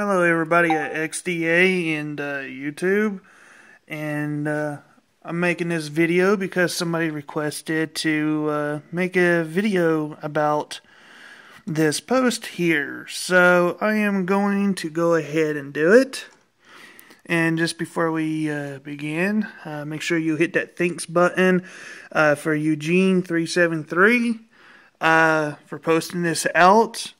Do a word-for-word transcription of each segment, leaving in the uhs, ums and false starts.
Hello everybody at X D A and uh, YouTube, and uh, I'm making this video because somebody requested to uh, make a video about this post here. So I am going to go ahead and do it. And just before we uh, begin, uh, make sure you hit that thanks button uh, for Eugene three seven three uh, for posting this out.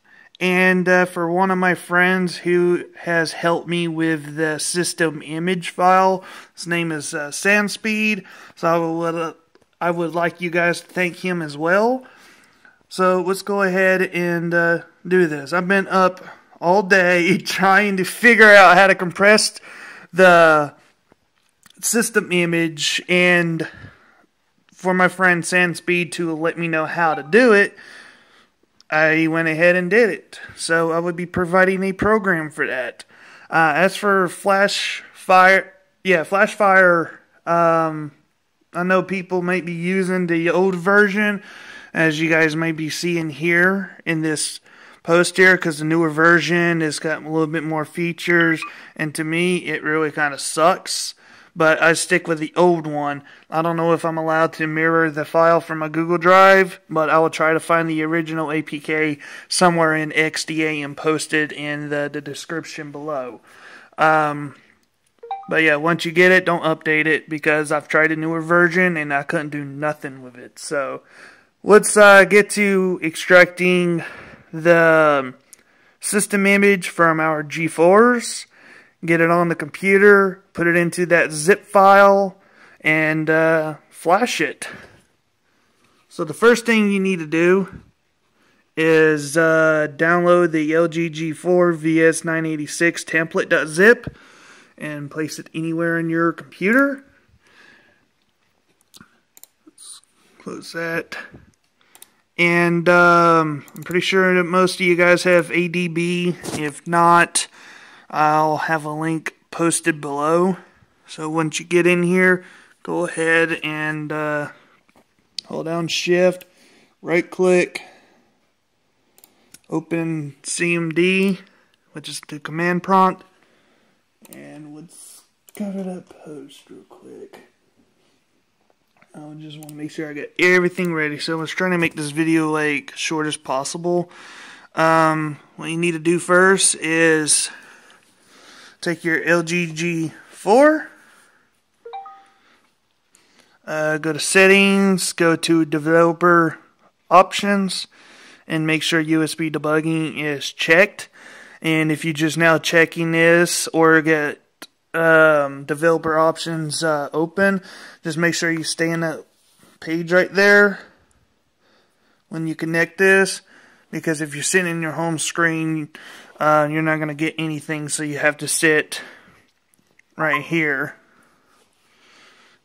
And uh, for one of my friends who has helped me with the system image file, his name is uh, Sandspeed. So I would uh, I would like you guys to thank him as well. So let's go ahead and uh, do this. I've been up all day trying to figure out how to compress the system image, and for my friend Sandspeed to let me know how to do it, I went ahead and did it. So I would be providing a program for that. Uh, as for Flashfire, yeah, Flashfire, um, I know people might be using the old version, as you guys may be seeing here in this post here, because the newer version has got a little bit more features, and to me, it really kind of sucks. But I stick with the old one. I don't know if I'm allowed to mirror the file from my Google Drive, but I will try to find the original A P K somewhere in X D A and post it in the, the description below. Um, but yeah, once you get it, don't update it, because I've tried a newer version and I couldn't do nothing with it. So let's uh, get to extracting the system image from our G fours. Get it on the computer, put it into that zip file, and uh, flash it. So the first thing you need to do is uh, download the L G G four V S nine eighty-six template.zip and place it anywhere in your computer. Let's close that. And um, I'm pretty sure that most of you guys have A D B. If not, I'll have a link posted below. So once you get in here, go ahead and uh, hold down shift, right click, open C M D, which is the command prompt, and let's cover that post real quick. I just want to make sure I got everything ready. So I was trying to make this video like short as possible. Um, what you need to do first is take your L G G four, uh, go to settings, go to developer options, and make sure U S B debugging is checked. And if you're just now checking this or get um, developer options uh, open, just make sure you stay in that page right there when you connect this. Because if you're sitting in your home screen, uh, you're not going to get anything, so you have to sit right here.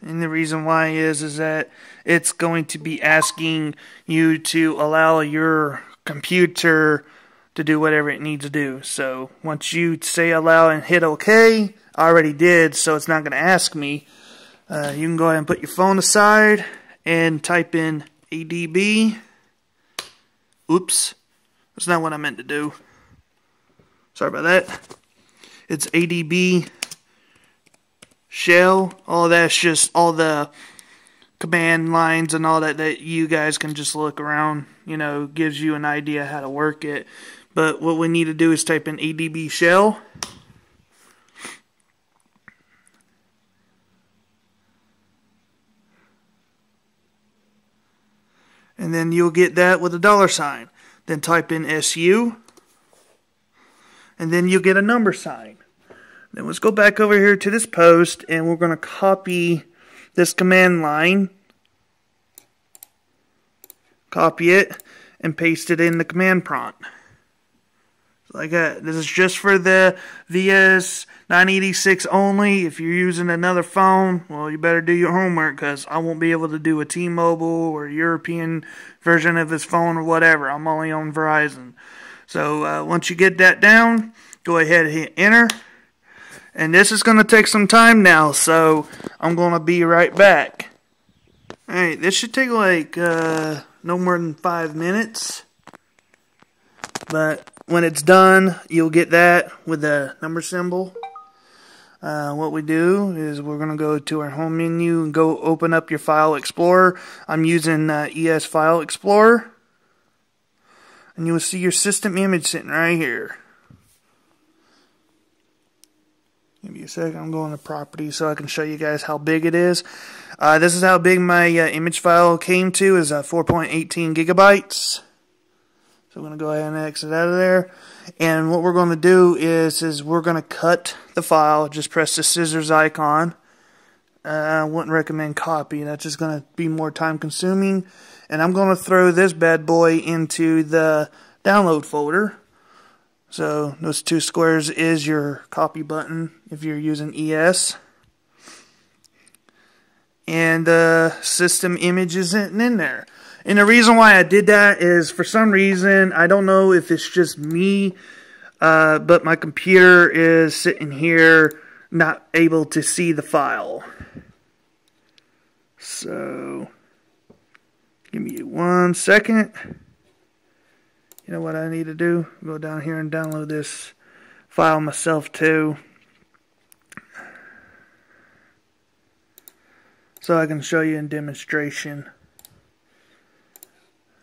And the reason why is, is that it's going to be asking you to allow your computer to do whatever it needs to do. So once you say allow and hit OK, I already did, so it's not going to ask me. Uh, you can go ahead and put your phone aside and type in A D B. Oops, that's not what I meant to do. Sorry about that. It's A D B shell. All that's just all the command lines and all that that you guys can just look around. You know, gives you an idea how to work it. But what we need to do is type in A D B shell. And then you'll get that with a dollar sign. Then type in S U. And then you'll get a number sign. Then let's go back over here to this post. And we're going to copy this command line. Copy it. And paste it in the command prompt. Like that. This is just for the V S nine eighty-six only. If you're using another phone, well, you better do your homework, because I won't be able to do a T-Mobile or European version of this phone or whatever. I'm only on Verizon. So uh, once you get that down, go ahead and hit enter. And this is going to take some time now, so I'm going to be right back. Alright, this should take like uh, no more than five minutes. But When it's done, you'll get that with the number symbol. Uh, what we do is we're going to go to our home menu and go open up your file explorer. I'm using uh, E S file explorer. And you will see your system image sitting right here. Give me a second, I'm going to properties so I can show you guys how big it is. Uh, this is how big my uh, image file came to, is uh, four point one eight gigabytes. So I'm going to go ahead and exit out of there. And what we're going to do is, is we're going to cut the file. Just press the scissors icon. Uh, I wouldn't recommend copy. That's just going to be more time consuming. And I'm going to throw this bad boy into the download folder. So those two squares is your copy button if you're using E S. And the uh, system image isn't in there. And the reason why I did that is for some reason, I don't know if it's just me, uh, but my computer is sitting here not able to see the file. So give me one second. You know what I need to do? Go down here and download this file myself too, so I can show you in demonstration.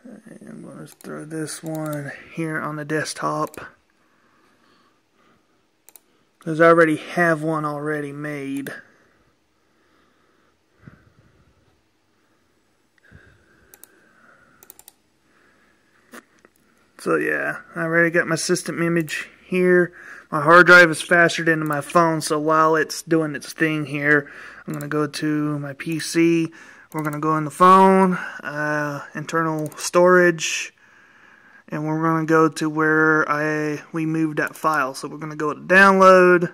I'm going to throw this one here on the desktop, because I already have one already made. So yeah, I already got my system image here. My hard drive is faster than my phone, so while it's doing its thing here, I'm going to go to my P C. We're going to go in the phone, uh, internal storage, and we're going to go to where I we moved that file. So we're going to go to download,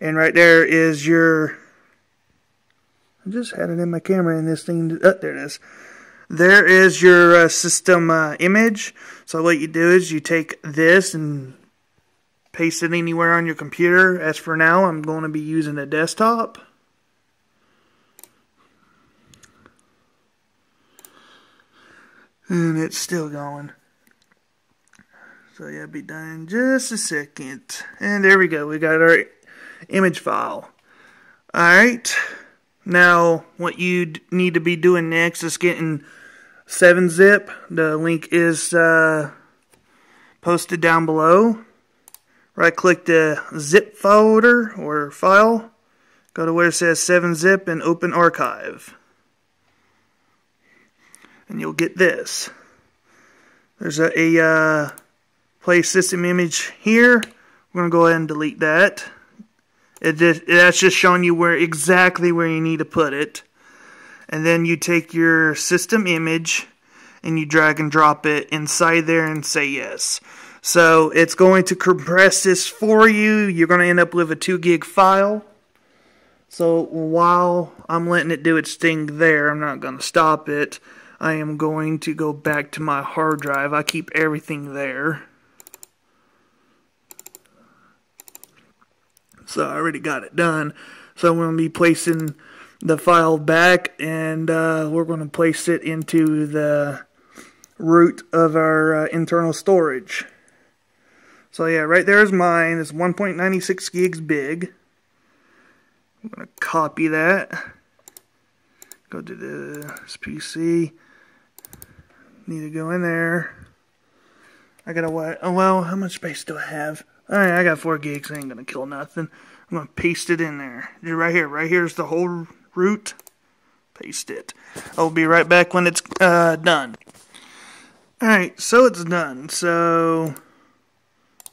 and right there is your, I just had it in my camera and this thing, oh, there it is. There is your uh, system uh, image. So what you do is you take this and paste it anywhere on your computer. As for now, I'm going to be using a desktop. And it's still going. So yeah, I'll be done in just a second. And there we go. We got our image file. Alright. Now, what you need to be doing next is getting seven zip. The link is uh, posted down below. Right click the zip folder or file. Go to where it says seven zip and open archive. And you'll get this. There's a, a uh, play system image here. We're going to go ahead and delete that. It just, that's just showing you where exactly where you need to put it. And then you take your system image and you drag and drop it inside there and say yes. So it's going to compress this for you. You're going to end up with a two gig file. So while I'm letting it do its thing there, I'm not going to stop it. I am going to go back to my hard drive. I keep everything there. So I already got it done. So I'm going to be placing the file back, and uh, we're going to place it into the root of our uh, internal storage. So yeah, right there is mine. It's one point nine six gigs big. I'm going to copy that. Go to this P C. Need to go in there. I got a what? Oh well, how much space do I have? Alright, I got four gigs, I ain't gonna kill nothing. I'm gonna paste it in there. Right here, right here's the whole root. Paste it. I'll be right back when it's uh, done. Alright, so it's done. So,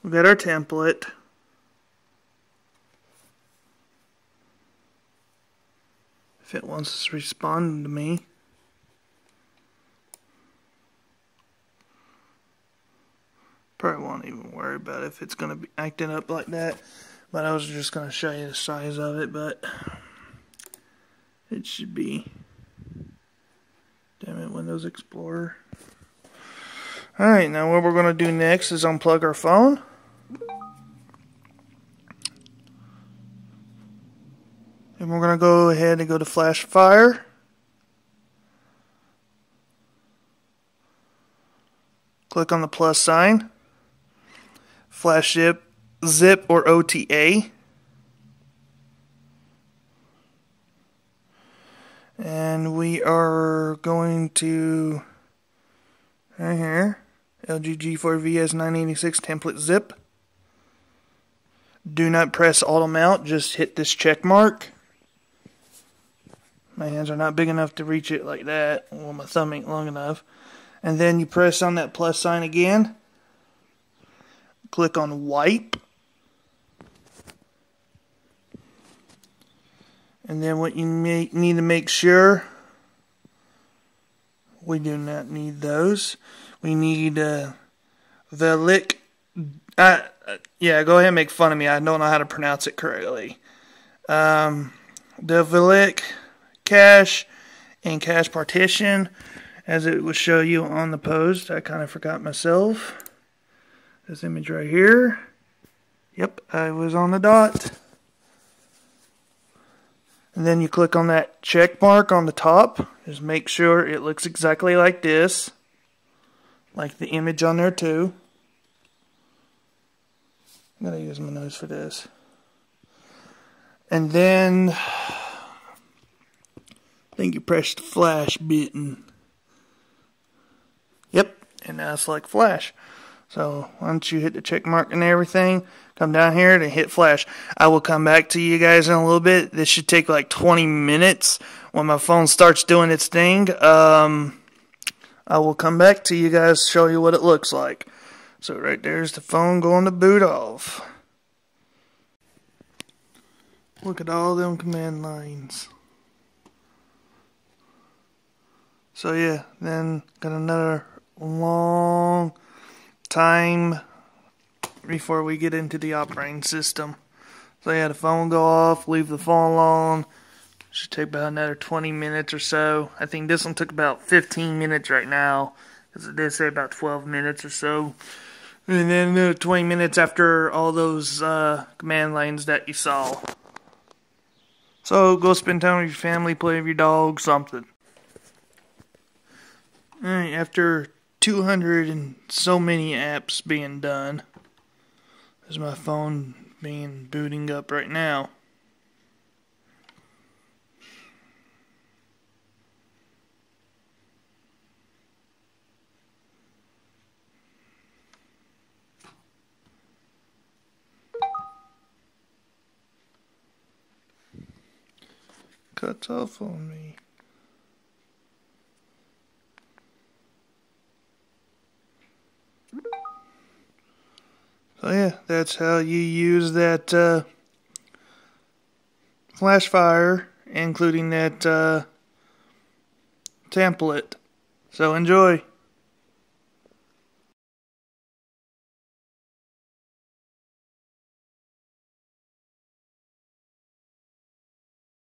we've got our template. If it wants to respond to me. Probably won't even worry about it if it's going to be acting up like that. But I was just going to show you the size of it. But it should be. Damn it, Windows Explorer. Alright, now what we're going to do next is unplug our phone. And we're going to go ahead and go to Flashfire. Click on the plus sign. Flash zip, zip or O T A. And we are going to, right here, L G G four V S nine eighty-six template zip. Do not press auto mount, just hit this check mark. My hands are not big enough to reach it like that. Well, my thumb ain't long enough. And then you press on that plus sign again. Click on wipe. And then what you may need to make sure, we do not need those. We need uh, Velik. Uh, yeah, go ahead and make fun of me. I don't know how to pronounce it correctly. Um, the Velik cache and cache partition, as it will show you on the post. I kind of forgot myself. This image right here. Yep, I was on the dot. And then you click on that check mark on the top. Just make sure it looks exactly like this. Like the image on there too. I'm going to use my nose for this. And then I think you press the flash button. Yep, and now select flash. So once you hit the check mark and everything, come down here and hit flash. I will come back to you guys in a little bit. This should take like twenty minutes when my phone starts doing its thing. Um, I will come back to you guys, show you what it looks like. So right there's the phone going to boot off. Look at all them command lines. So yeah, then got another long time before we get into the operating system. So yeah, the phone go off, leave the phone alone. Should take about another twenty minutes or so. I think this one took about fifteen minutes right now, because it did say about twelve minutes or so. And then another twenty minutes after all those uh, command lines that you saw. So go spend time with your family, play with your dog, something. Alright, after two hundred and so many apps being done, there's my phone being booting up right now. Cuts off on me. So yeah, that's how you use that uh, Flashfire, including that uh, template. So enjoy.